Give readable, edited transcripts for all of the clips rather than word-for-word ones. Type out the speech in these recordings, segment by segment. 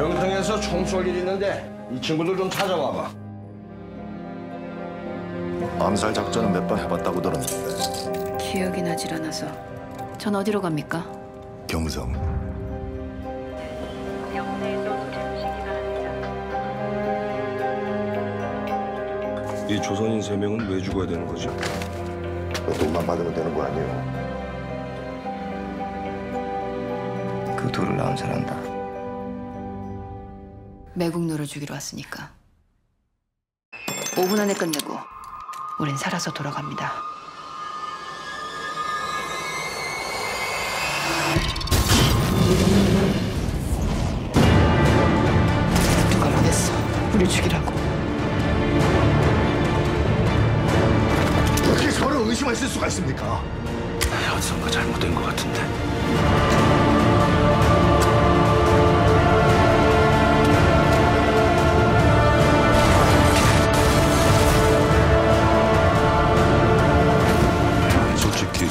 경동에서 총 쏠 일이 있는데 이 친구들 좀 찾아와봐. 암살 작전은 몇 번 해봤다고 들었는데 기억이 나질 않아서. 전 어디로 갑니까? 경성. 이 조선인 3명은 왜 죽어야 되는 거죠? 돈만 받으면 되는 거 아니에요? 그 돈을 나 암살한다. 매국노를 주기로 왔으니까 5분 안에 끝내고 우린 살아서 돌아갑니다. 누가 말했어? 우리 죽이라고. 어떻게 저를 의심하실 수가 있습니까? 어디선가 잘못된 것 같은데.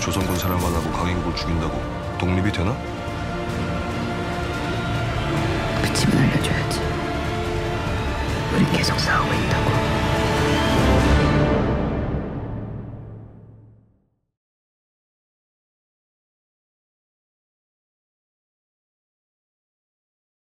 조선군 사람만하고 강인국을 죽인다고 독립이 되나? 그치만 알려줘야지. 우린 계속 싸우고 있다고.